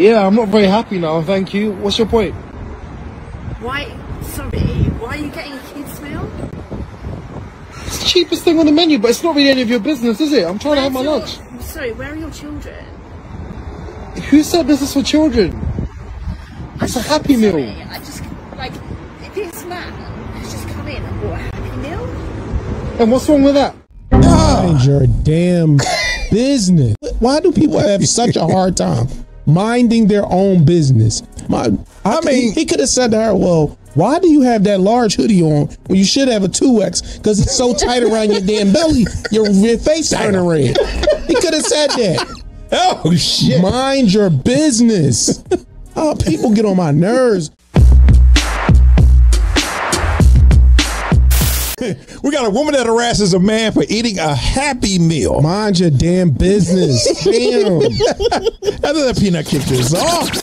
Yeah, I'm not very happy now, thank you. What's your point? Why are you getting a kid's meal? It's the cheapest thing on the menu, but it's not really any of your business, is it? I'm trying to have my lunch. Sorry, where are your children? Who said this is for children? It's a Happy Meal. I just, like, this man has just come in and bought a Happy Meal. And what's wrong with that? Mind your damn business. Why do people have such a hard time minding their own business? I mean, he could have said to her, well, why do you have that large hoodie on when you should have a 2X? Because it's so tight around your damn belly, your face turning red. He could have said that. Oh, shit. Mind your business. Oh, people get on my nerves. We got a woman that harasses a man for eating a Happy Meal. Mind your damn business. Damn. After that peanut kicked us off.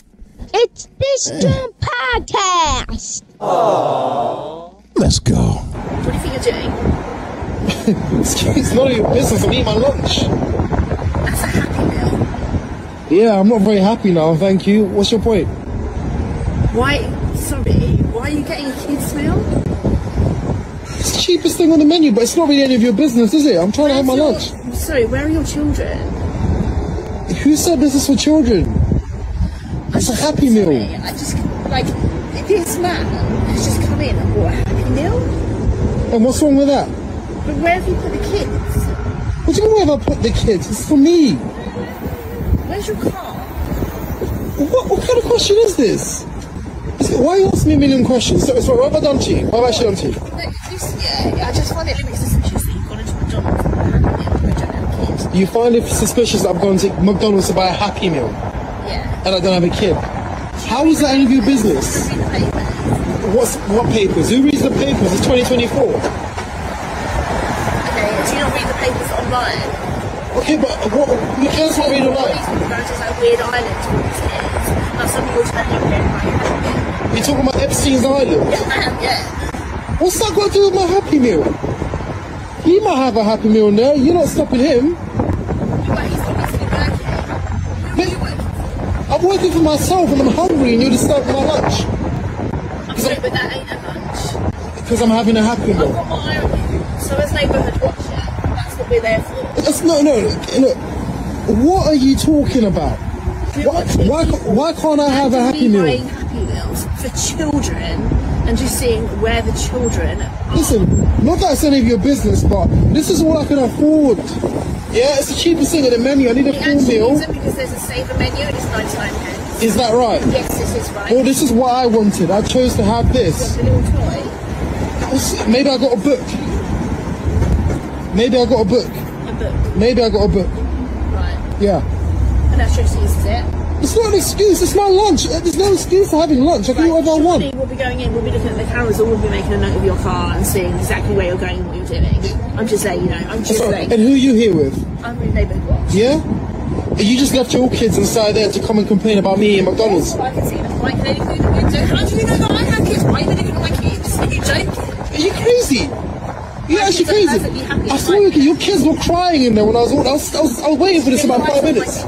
It's Dis'JAWN Podcast. Oh, let's go. What do you think you're doing? It's none of your business. I'm eating my lunch. That's a Happy Meal. Yeah, I'm not very happy now, thank you. What's your point? Why are you getting a kid's meal? It's the cheapest thing on the menu, but it's not really any of your business, is it? I'm trying to have my lunch. I'm sorry, where are your children? Who said this is for children? It's a Happy Meal. I just, like, this man has just come in and bought a Happy Meal. And what's wrong with that? But where have you put the kids? What do you mean where have I put the kids? It's for me. Where's your car? What kind of question is this? Why are you asking me a million questions? So, what have I done to you? What have I actually done to you? I just find it really suspicious that you've gone into McDonald's and had a Happy Meal, but I don't have a kid. You find it suspicious that I've gone to McDonald's to buy a Happy Meal? Yeah. And I don't have a kid? How is that any of your business? What papers? Who reads the papers? It's 2024. Okay, do you not read the papers online? Okay, but the kids won't read online. People go to that weird island to all these kids. That's something you're talking about. You're talking about Epstein's Island? Yeah, I am, yeah. What's that got to do with my Happy Meal? He might have a Happy Meal now. You're not stopping him. But he's obviously working. Who are you working for? I'm working for myself and I'm hungry and you're disturbing my lunch. I'm sorry, but that ain't a lunch. Because I'm having a Happy Meal. I've got my eye on you. So as Neighborhood Watch, that's what we're there for. No, look. What are you talking about? Why can't I have a Happy Meal? Buying Happy Meals for children. And just seeing where the children are. Listen, not that it's any of your business, but this is what I can afford. Yeah, it's the cheapest thing on the menu. I need a full meal. Because there's a saver menu and it's 99p. Is that right? Yes, this is right. Well, this is what I wanted. I chose to have this. What, a little toy? Maybe I got a book. Maybe I got a book. A book? Maybe I got a book. Right. Yeah. And that's just easy, is it? It's not an excuse, it's my lunch. There's no excuse for having lunch. I can do whatever I want. We'll be going in, we'll be looking at the cameras and we'll be making a note of your car and seeing exactly where you're going and what you're doing. I'm just saying, you know, I'm just saying. And who are you here with? I'm with Neighborhood Watch. Yeah? You just left your kids inside there to come and complain about me and McDonald's. Well, I can see the fight and anything in the window. How do you know that I have kids? Why are you living with my kids? Are you joking? Are you crazy? You're actually crazy. I swear you, your kids were crying in there when I was waiting for this in about 5 minutes.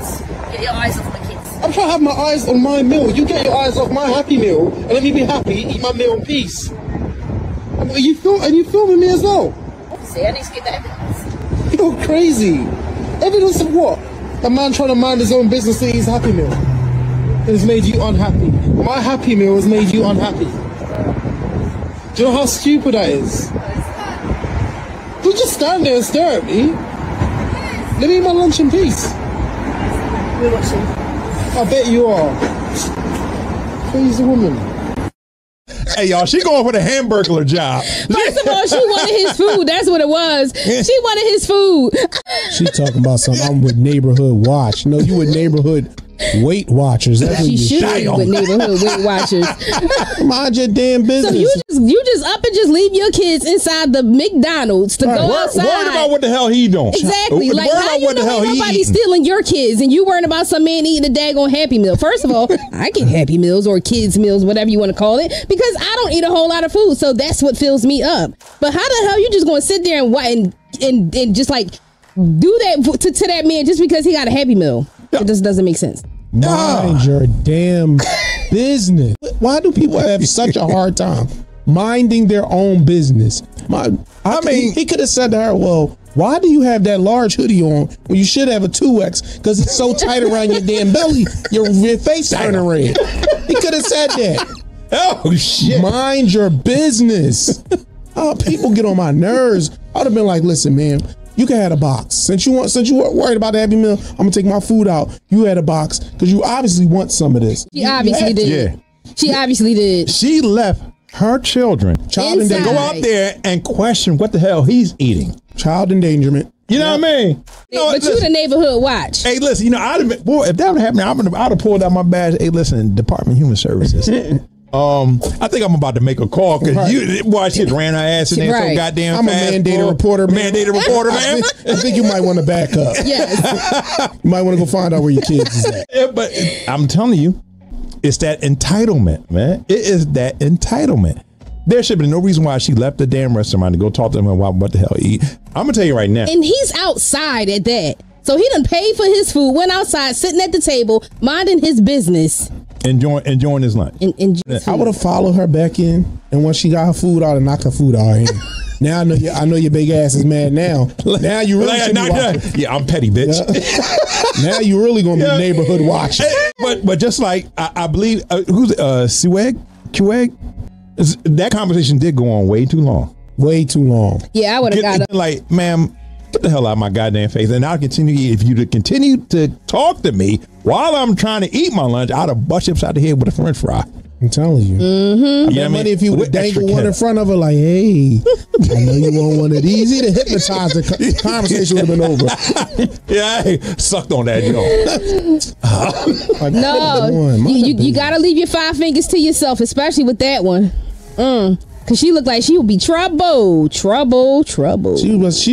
Get your eyes off my kids. I'm trying to have my eyes on my meal. You get your eyes off my Happy Meal and let me be happy, eat my meal in peace. Are you filming me as well? Obviously, I need to get the evidence. You're crazy. Evidence of what? A man trying to mind his own business to eat his Happy Meal. It has made you unhappy. My Happy Meal has made you unhappy. Do you know how stupid that is? Don't just stand there and stare at me. Let me eat my lunch in peace. We're watching. I bet you are. Crazy woman. Hey, y'all, she going for the hamburglar job. First of all, she wanted his food. That's what it was. She wanted his food. She talking about something. I'm with Neighborhood Watch. No, you with Neighborhood Weight Watchers. That's she should be with Neighborhood Weight Watchers. Mind your damn business. So you just up and just leave your kids inside the McDonald's to go outside. Worried about what the hell he doing. Exactly. Like, how you know nobody's stealing your kids and you worrying about some man eating a daggone Happy Meal? First of all, I get Happy Meals or kids meals, whatever you want to call it, because I don't eat a whole lot of food. So that's what fills me up. But how the hell you just going to sit there and just like do that to that man just because he got a Happy Meal? It just doesn't make sense. Mind your damn business. Why do people have such a hard time minding their own business? I mean, he could have said to her, well, why do you have that large hoodie on when you should have a 2X? Because it's so tight around your damn belly, your face turning red. He could have said that. Oh, shit. Mind your business. Oh, people get on my nerves. I would have been like, listen, man, you can have a box. Since you were worried about the Happy Meal, I'm going to take my food out. You had a box because you obviously want some of this. She obviously did. Yeah. She obviously did. She left her child inside. Go out there and question what the hell he's eating. Child endangerment. You know what I mean? But listen, you the neighborhood watch. Hey, listen, you know, if that would happen, I'd have pulled out my badge. Hey, listen, Department of Human Services. I think I'm about to make a call because you watch it ran her ass in there so goddamn fast. I'm a mandated reporter, man. I think you might want to back up. Yes. You might want to go find out where your kids is at. Yeah, but I'm telling you, it's that entitlement, man. It is that entitlement. There should be no reason why she left the damn restaurant to go talk to him about what the hell he eat. I'm gonna tell you right now. And he's outside at that. So he done paid for his food, went outside, sitting at the table, minding his business. Enjoying his lunch. I would have followed her back in, and once she got her food out, and knocked her food out. Now I know your big ass is mad now. Now you really should be watching. Yeah, I'm petty, bitch. Yeah. Now you really gonna be neighborhood watching. But just like I believe who's Qweg? That conversation did go on way too long. Way too long. Yeah, I would have got up. Like, ma'am, get the hell out of my goddamn face, and I'll continue. If you to continue to talk to me while I'm trying to eat my lunch, I'd have bust you upside the head with a french fry. I'm telling you. Mm-hmm. I mean, money if you would dangle one in front of her, like, hey, I know you want one of these. He'd have hypnotized the conversation would have been over. Yeah, I sucked on that, y'all. Like, no, you gotta leave your five fingers to yourself, especially with that one. Cause she looked like she would be trouble. She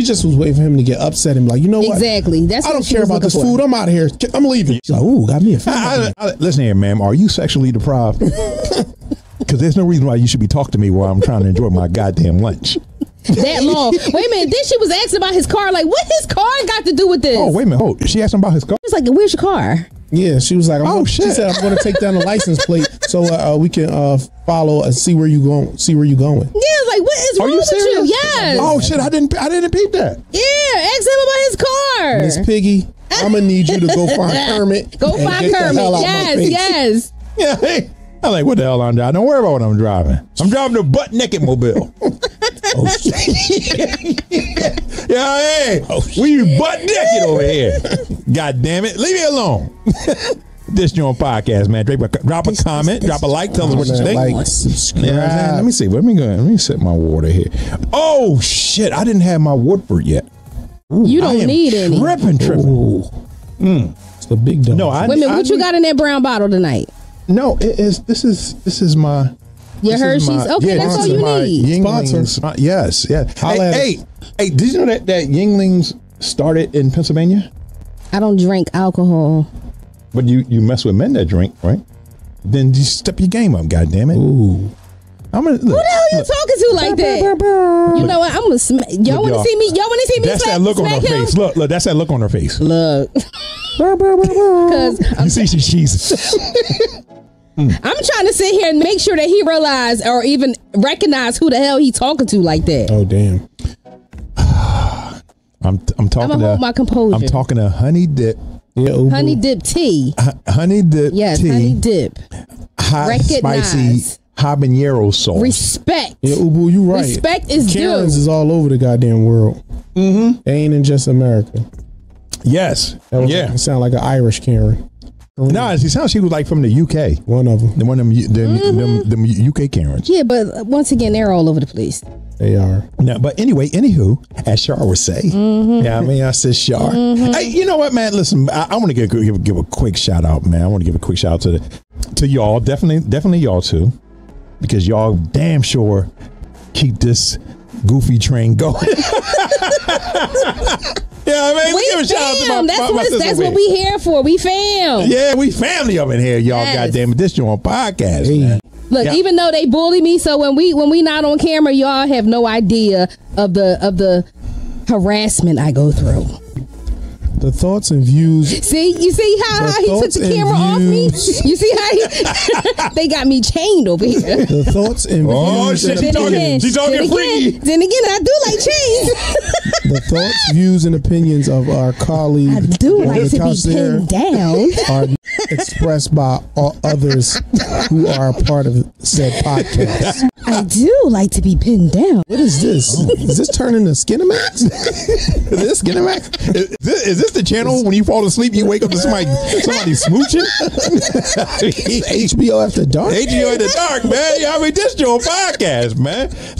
just was waiting for him to get upset and be like, you know what? Exactly. That's I don't care about this food. I'm out of here. I'm leaving. She's like, ooh, got me a food. Listen here, ma'am. Are you sexually deprived? Because there's no reason why you should be talking to me while I'm trying to enjoy my goddamn lunch. That long. Wait a minute. Then she was asking about his car. Like, what his car got to do with this? Oh, wait a minute. Oh, she asked him about his car. She's like, where's your car? Yeah, she was like, "Oh shit!" She said, "I'm going to take down the license plate so we can follow and see where you going. Yeah, like what is wrong with you? Yes. Oh shit! I didn't peep that. Yeah, ask him about his car. Miss Piggy, I'm gonna need you to go find Kermit. Yes. Yeah. Hey, I'm like, what the hell I'm driving? Don't worry about what I'm driving. I'm driving the butt naked mobile. Oh shit! Yeah, hey, we butt naked over here. God damn it! Leave me alone. Dis'JAWN Podcast, man. Drop a comment, drop a like, tell us what you think. Like, subscribe. Yeah, let me see. Let me set my water here. Oh shit! I didn't have my Woodford yet. Ooh, you don't need any. Tripping. It's the big dog. No, wait a minute. What you got in that brown bottle tonight? No, it is. This is my. Your Hershey's. Okay, that's all you need. Yinglings. Yes, yes. Hey, did you know that Yinglings started in Pennsylvania? I don't drink alcohol. But you mess with men that drink, right? Then you step your game up, goddammit. Ooh. Who the hell are you talking to like that? You know what? I'm gonna smack. Y'all want to see me? That's that look on her face. Look, that's that look on her face. Look. You see she's I'm trying to sit here and make sure that he realize or even recognize who the hell he talking to like that. Oh damn! I'm talking. I'm gonna hold my composure. I'm talking to Honey Dip. Yeah, Honey Dip tea. Honey Dip. Yes, tea. Honey Dip. Hot spicy habanero sauce. Respect. Yeah, Ubu, you right. Respect is due. Karen's is all over the goddamn world. Mm-hmm. They ain't in just America. Yes. That sound like an Irish Karen. No, she sounds. She was like from the UK. One of them. One of them UK Karens. Yeah, but once again, they're all over the place. They are. No, but anyway, anywho, as Shar would say. Mm-hmm. Yeah, I mean, I said Shar. Mm-hmm. Hey, you know what, man? Listen, I want to give a quick shout out, man. I want to give a quick shout out to y'all. Definitely y'all too, because y'all damn sure keep this goofy train going. Yeah, man, we give a shout out to that's what we here for. We fam. Yeah, we family up in here, y'all. Yes. Goddamn it, Dis'JAWN Podcast. Hey. Man. Look, even though they bully me, so when we not on camera, y'all have no idea of the harassment I go through. The thoughts and views. See, you see how he took the camera off me? You see how he they got me chained over here. The thoughts and views. Oh shit, she's talking freaky. Then again, I do like chains. The thoughts, views, and opinions of our colleagues I do like to be pinned down are expressed by all others who are a part of said podcast. I do like to be pinned down. What is this? Oh. Is this turning to Skinamax? Is this Skinamax? Is this the channel when you fall asleep you wake up to somebody smooching? HBO After Dark. HBO After Dark, man. Y'all be Dis'JAWN Podcast, man.